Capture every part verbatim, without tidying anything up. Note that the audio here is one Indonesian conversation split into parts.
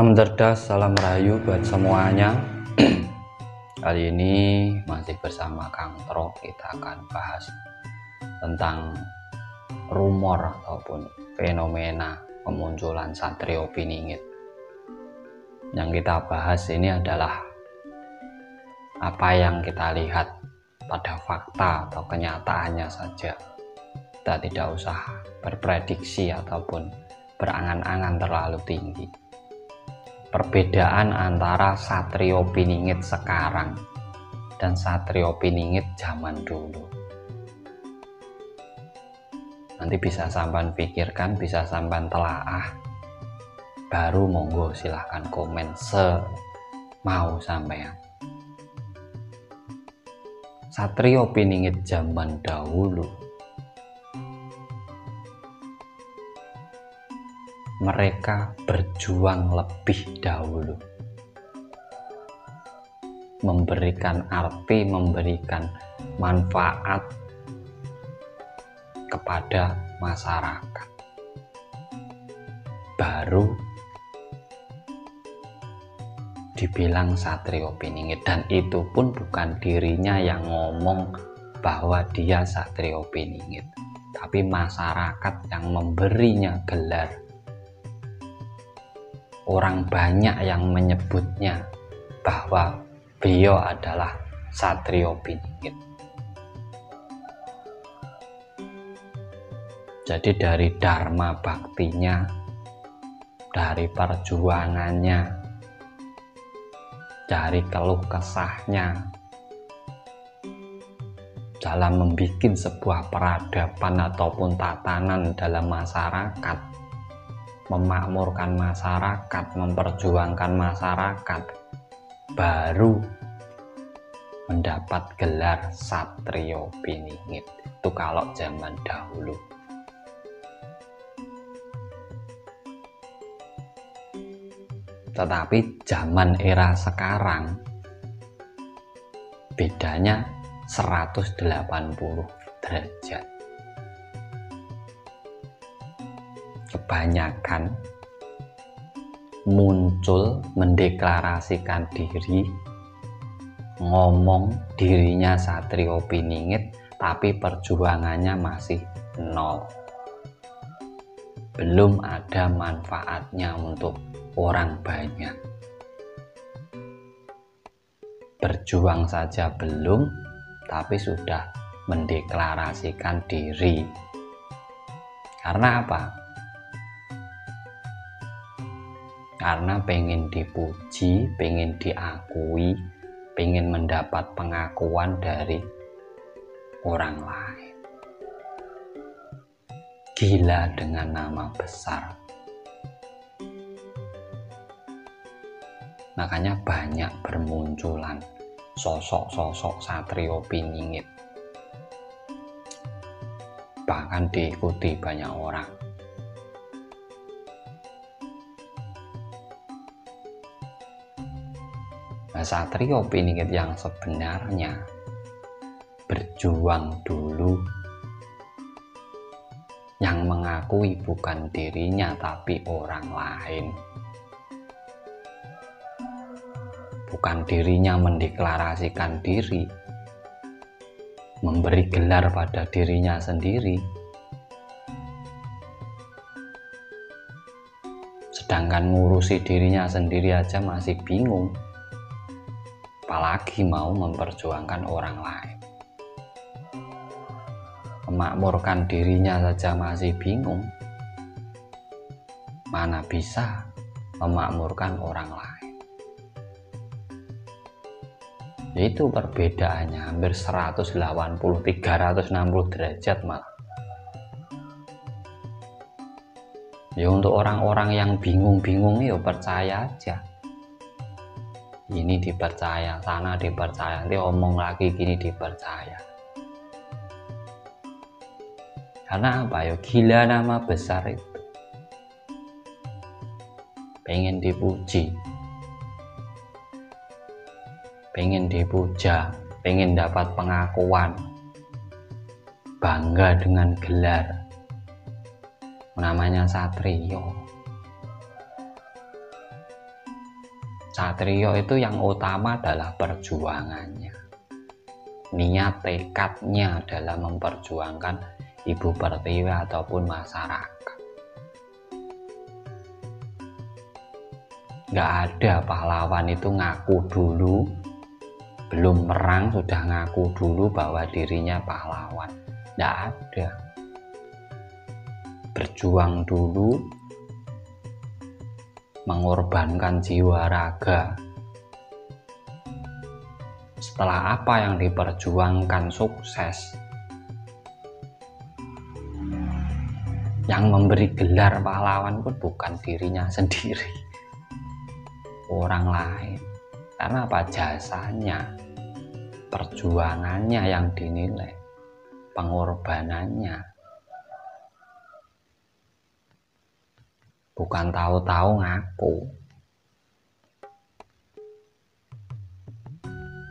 Salam cerdas, salam rahayu buat semuanya. Kali ini masih bersama Kang Tro, kita akan bahas tentang rumor ataupun fenomena kemunculan Satrio Piningit. Yang kita bahas ini adalah apa yang kita lihat pada fakta atau kenyataannya saja. Kita tidak usah berprediksi ataupun berangan-angan terlalu tinggi. Perbedaan antara Satrio Piningit sekarang dan Satrio Piningit zaman dulu, nanti bisa sampean pikirkan, bisa sampean telaah, baru monggo silahkan komen semau sampean. Satrio Piningit zaman dahulu, mereka berjuang lebih dahulu, memberikan arti, memberikan manfaat kepada masyarakat, baru dibilang Satrio Piningit. Dan itu pun bukan dirinya yang ngomong bahwa dia Satrio Piningit, tapi masyarakat yang memberinya gelar. Orang banyak yang menyebutnya bahwa beliau adalah Satrio Piningit. Jadi dari dharma baktinya, dari perjuangannya, dari keluh kesahnya dalam membuat sebuah peradaban ataupun tatanan dalam masyarakat, memakmurkan masyarakat, memperjuangkan masyarakat, baru mendapat gelar Satrio Piningit. Itu kalau zaman dahulu. Tetapi zaman era sekarang bedanya seratus delapan puluh derajat. Kebanyakan muncul mendeklarasikan diri, ngomong dirinya Satrio Piningit, tapi perjuangannya masih nol. Belum ada manfaatnya untuk orang banyak. Berjuang saja belum, tapi sudah mendeklarasikan diri. Karena apa? Karena pengen dipuji, pengen diakui, pengen mendapat pengakuan dari orang lain. Gila dengan nama besar. Makanya banyak bermunculan sosok-sosok Satrio Piningit. Bahkan diikuti banyak orang. Satrio Piningit yang sebenarnya berjuang dulu, yang mengakui bukan dirinya tapi orang lain. Bukan dirinya mendeklarasikan diri, memberi gelar pada dirinya sendiri, sedangkan ngurusi dirinya sendiri aja masih bingung, apalagi mau memperjuangkan orang lain. Memakmurkan dirinya saja masih bingung, mana bisa memakmurkan orang lain. Itu perbedaannya, hampir seratus delapan puluh, tiga ratus enam puluh derajat malah. Ya untuk orang-orang yang bingung-bingung, ya percaya aja. Ini dipercaya, sana dipercaya, nanti omong lagi gini dipercaya. Karena apa ya? Gila nama besar itu. Pengen dipuji, pengen dipuja, pengen dapat pengakuan, bangga dengan gelar namanya Satrio. Satrio itu yang utama adalah perjuangannya, niat tekadnya dalam memperjuangkan Ibu Pertiwi ataupun masyarakat. Nggak ada pahlawan itu ngaku dulu, belum merang sudah ngaku dulu bahwa dirinya pahlawan. Nggak ada. Berjuang dulu, mengorbankan jiwa raga. Setelah apa yang diperjuangkan sukses, yang memberi gelar pahlawan pun bukan dirinya sendiri, orang lain. Karena apa? Jasanya, perjuangannya yang dinilai, pengorbanannya. Bukan tahu-tahu ngaku.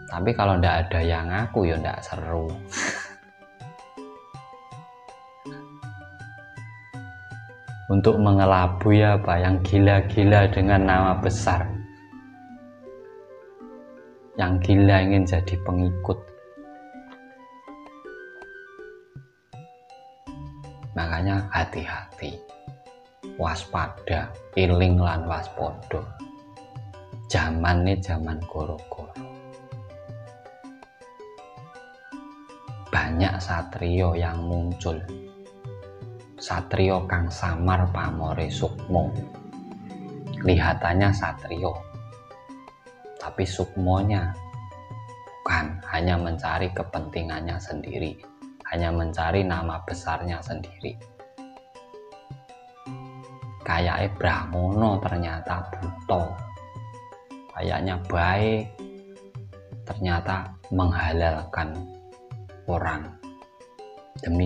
Tapi kalau ndak ada yang ngaku ya ndak seru. Untuk mengelabui apa yang gila-gila dengan nama besar, yang gila ingin jadi pengikut. Makanya hati-hati, waspada, iling lan waspodo. Zaman ini zaman goro-goro. Banyak satrio yang muncul, satrio kang samar pamore sukmo. Lihatannya satrio, tapi sukmonya bukan, hanya mencari kepentingannya sendiri, hanya mencari nama besarnya sendiri. Kayaknya Brahmono ternyata buto, kayaknya baik ternyata menghalalkan orang demi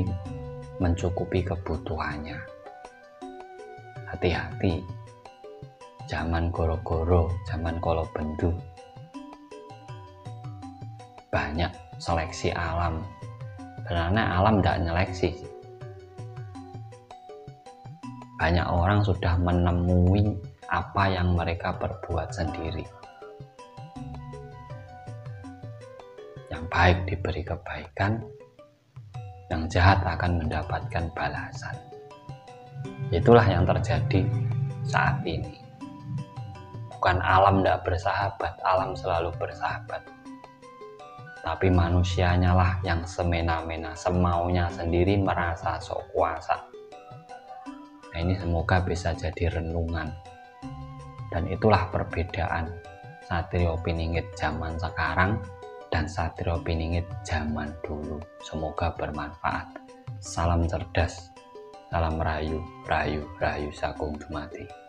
mencukupi kebutuhannya. Hati-hati. Zaman goro-goro, zaman kolo bendu, banyak seleksi alam. Karena alam tidak nyeleksi. Banyak orang sudah menemui apa yang mereka perbuat sendiri. Yang baik diberi kebaikan, yang jahat akan mendapatkan balasan. Itulah yang terjadi saat ini. Bukan alam tidak bersahabat, alam selalu bersahabat. Tapi manusianya lah yang semena-mena, semaunya sendiri, merasa sok kuasa. Nah, ini semoga bisa jadi renungan. Dan itulah perbedaan Satrio Piningit zaman sekarang dan Satrio Piningit zaman dulu. Semoga bermanfaat. Salam cerdas, salam rayu, rayu, rayu, sagung dumati.